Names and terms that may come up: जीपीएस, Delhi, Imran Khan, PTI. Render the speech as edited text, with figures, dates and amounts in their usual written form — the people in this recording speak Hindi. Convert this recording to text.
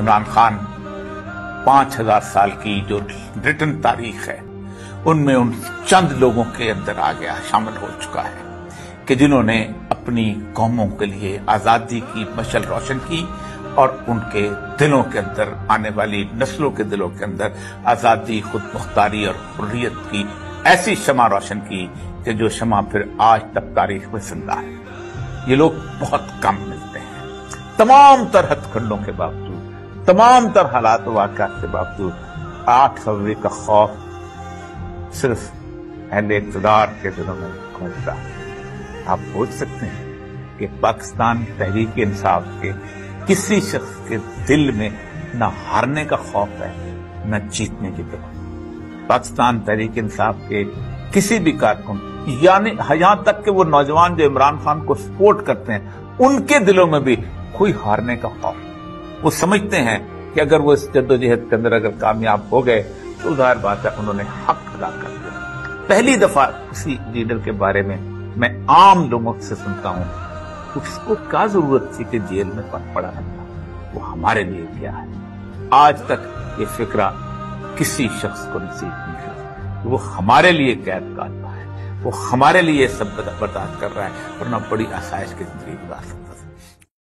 इमरान खान 5000 साल की जो रिटन तारीख है उनमें उन चंद लोगों के अंदर आ गया, शामिल हो चुका है कि जिन्होंने अपनी कौमों के लिए आजादी की मशाल रोशन की और उनके दिलों के अंदर, आने वाली नस्लों के दिलों के अंदर आजादी, खुद मुख्तारी और हुर्रियत की ऐसी शमा रोशन की कि जो शमा फिर आज तक तारीख में जिंदा है। ये लोग बहुत कम मिलते हैं। तमाम तर हथकंडों के बावजूद, तमाम तर हालात वाक़ात के बावजूद 8 फरवरी का खौफ सिर्फ अहले इक़्तिदार के दिलों में घूमता है। आप सोच सकते हैं कि पाकिस्तान तहरीक इंसाफ के किसी शख्स के दिल में ना हारने का खौफ है, ना जीतने की तमन्ना। पाकिस्तान तहरीक इंसाफ के किसी भी कारकुन, यानी यहां तक कि वो नौजवान जो इमरान खान को सपोर्ट करते हैं, उनके दिलों में भी कोई हारने का खौफ। वो समझते हैं कि अगर वो इस जद्दोजहद के अंदर अगर कामयाब हो गए तो जाहिर बात है उन्होंने हक अदा कर दिया। पहली दफा किसी लीडर के बारे में मैं आम लोगों से सुनता हूँ, उसको क्या जरूरत थी कि जेल में पड़ा रहता, वो हमारे लिए क्या है। आज तक ये फिक्रा किसी शख्स को नसीब नहीं है। वो हमारे लिए कैद काटता है, वो हमारे लिए सब बर्दाश्त कर रहा है, वरना बड़ी आसाइश की जिंदगी गुजार सकता है।